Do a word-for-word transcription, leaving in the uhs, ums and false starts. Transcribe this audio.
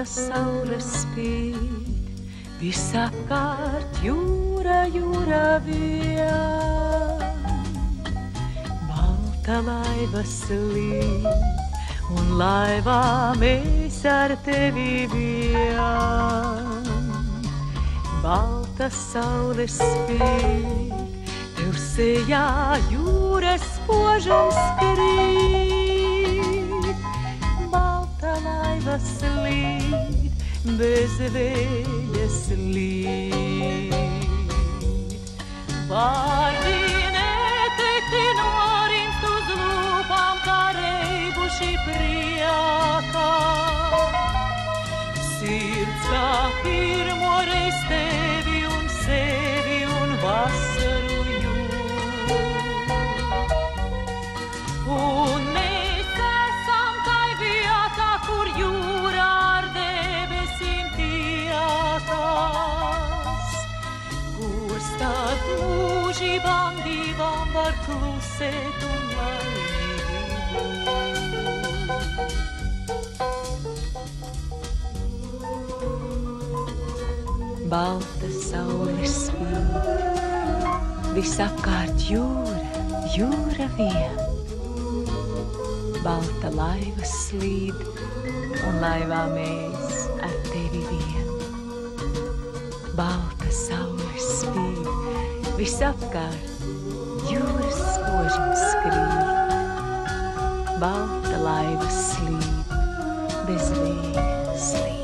balta saule spīd, visapkārt jūra, jūra vien. Balta laiva slīd, un laivā mēs ar tevi vien. Balta saule spīd, tev sejā jūras spožums krīt. Slīd, bez vējas slīd. Vārdi neteikti norimst uz lūpām, kā reibuši priekā. Sirds kā pirmoreiz tevi un sevi un vasaru jūt. Un Divam, divam var klusēt un laimīgi. Balta saule spīd, visapkārt jūra, jūra vien. Balta laiva slīd, un laivā mēs ar tevi vien. Balta saule spīd, visapkārt jūras spožums skrīt, balta laiva slīd, bez vēja slīd.